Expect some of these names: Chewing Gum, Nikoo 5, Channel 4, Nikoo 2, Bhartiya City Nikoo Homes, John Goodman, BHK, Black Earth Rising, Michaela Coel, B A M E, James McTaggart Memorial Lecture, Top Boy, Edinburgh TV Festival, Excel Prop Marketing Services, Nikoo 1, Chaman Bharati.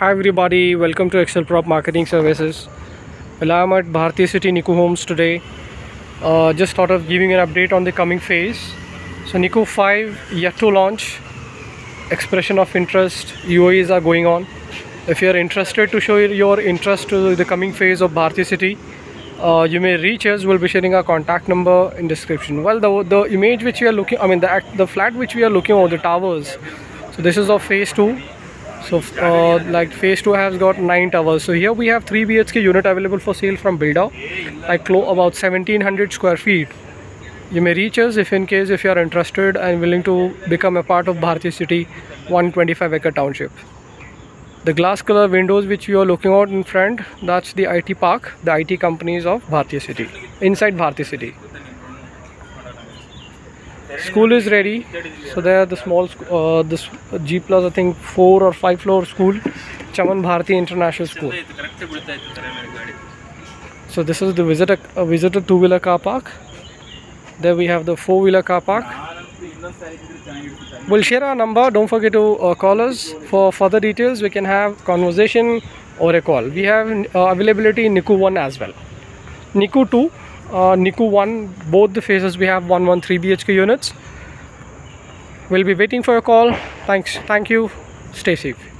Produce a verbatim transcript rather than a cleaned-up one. Hi everybody, welcome to Excel Prop Marketing Services. Well, I am at Bhartiya City Nikoo Homes today. Uh, just thought of giving an update on the coming phase. So Nikoo five yet to launch. Expression of interest, U O Is are going on. If you are interested to show your interest to the coming phase of Bhartiya City, uh, you may reach us. We'll be sharing our contact number in description. Well, the, the image which we are looking, I mean the, the flat which we are looking at, the towers. So this is of phase two. So uh, like phase two has got nine towers. So here we have three B H K unit available for sale from builder, like about seventeen hundred square feet. You may reach us if in case if you are interested and willing to become a part of Bhartiya City one twenty-five acre township. The glass color windows which you are looking out in front, that's the I T park, the I T companies of Bhartiya City, inside Bhartiya City. School is ready, so there the small uh, this G plus I think four or five floor school, Chaman Bharati International School. So this is the visitor uh, visitor two wheeler car park. There we have the four wheeler car park. We'll share our number. Don't forget to uh, call us for further details. We can have conversation or a call. We have uh, availability in Nikoo one as well, Nikoo two. Uh, Nikoo one, both the phases we have one one three B H K units. We'll be waiting for your call. Thanks. Thank you. Stay safe.